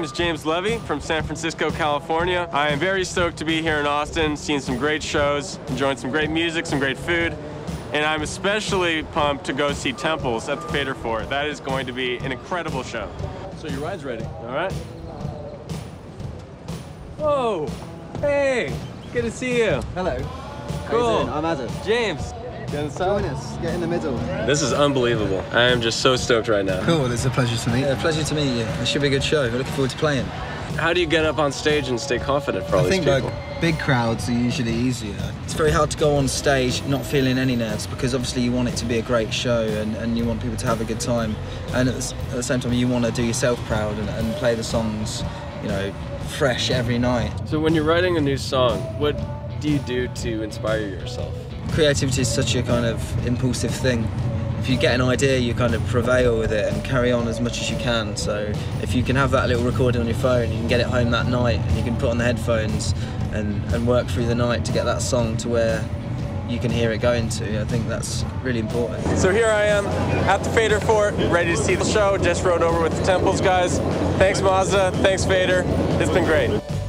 name is James Levy from San Francisco, California. I am very stoked to be here in Austin, seeing some great shows, enjoying some great music, some great food, and I'm especially pumped to go see Temples at the Fader Fort. That is going to be an incredible show. So your ride's ready. All right. Whoa! Hey! Good to see you. Hello. Cool. I'm Azad. James. Join us. Get in the middle. This is unbelievable. I am just so stoked right now. Cool. It's a pleasure to meet you. Pleasure to meet you. It should be a good show. We're looking forward to playing. How do you get up on stage and stay confident for all these people? I think like big crowds are usually easier. It's very hard to go on stage not feeling any nerves because obviously you want it to be a great show and you want people to have a good time. And at the same time, you want to do yourself proud and play the songs, you know, fresh every night. So when you're writing a new song, what do you do to inspire yourself? Creativity is such a kind of impulsive thing. If you get an idea, you kind of prevail with it and carry on as much as you can. So if you can have that little recording on your phone, you can get it home that night and you can put on the headphones and work through the night to get that song to where you can hear it going to. I think that's really important. So here I am at the Fader Fort, ready to see the show. Just rode over with the Temples guys. Thanks Mazda, thanks Fader. It's been great.